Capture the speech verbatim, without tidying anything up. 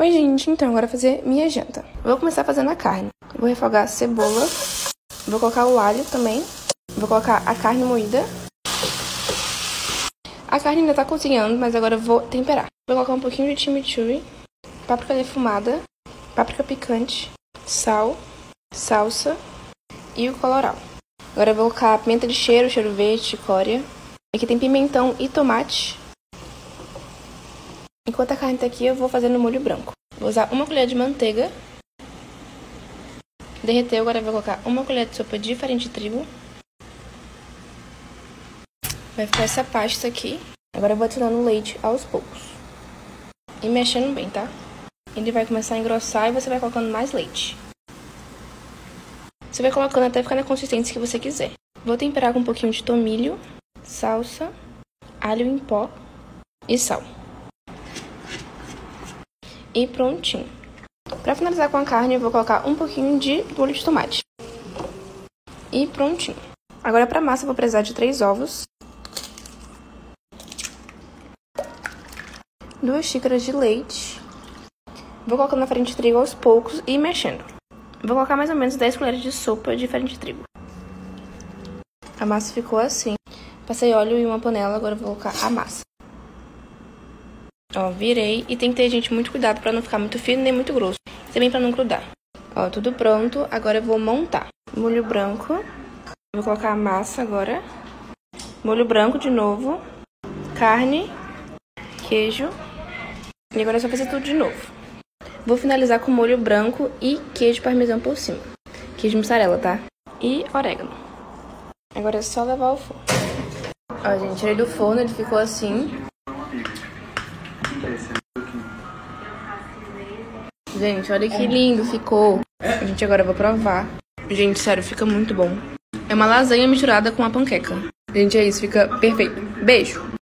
Oi, gente, então agora vou fazer minha janta. Vou começar fazendo a carne. Vou refogar a cebola, vou colocar o alho também, vou colocar a carne moída. A carne ainda tá cozinhando, mas agora eu vou temperar. Vou colocar um pouquinho de chimichurri, páprica defumada, páprica picante, sal, salsa e o colorau. Agora eu vou colocar pimenta de cheiro, cheiro verde, chicória. Aqui tem pimentão e tomate. Enquanto a carne tá aqui, eu vou fazer no molho branco. Vou usar uma colher de manteiga. Derreteu, agora eu vou colocar uma colher de sopa de farinha de trigo. Vai ficar essa pasta aqui. Agora eu vou adicionando o leite aos poucos. E mexendo bem, tá? Ele vai começar a engrossar e você vai colocando mais leite. Você vai colocando até ficar na consistência que você quiser. Vou temperar com um pouquinho de tomilho, salsa, alho em pó e sal. E prontinho. Pra finalizar com a carne, eu vou colocar um pouquinho de molho de tomate. E prontinho. Agora pra massa eu vou precisar de três ovos. Duas xícaras de leite. Vou colocando na farinha de trigo aos poucos e mexendo. Vou colocar mais ou menos dez colheres de sopa de farinha de trigo. A massa ficou assim. Passei óleo em uma panela, agora vou colocar a massa. Ó, virei. E tem que ter, gente, muito cuidado pra não ficar muito fino nem muito grosso. Também pra não grudar. Ó, tudo pronto. Agora eu vou montar. Molho branco. Vou colocar a massa agora. Molho branco de novo. Carne. Queijo. E agora é só fazer tudo de novo. Vou finalizar com molho branco e queijo parmesão por cima. Queijo mussarela, tá? E orégano. Agora é só levar ao forno. Ó, gente, tirei do forno, ele ficou assim. Gente, olha que lindo ficou. A gente agora vai provar. Gente, sério, fica muito bom. É uma lasanha misturada com uma panqueca. Gente, é isso, fica perfeito. Beijo!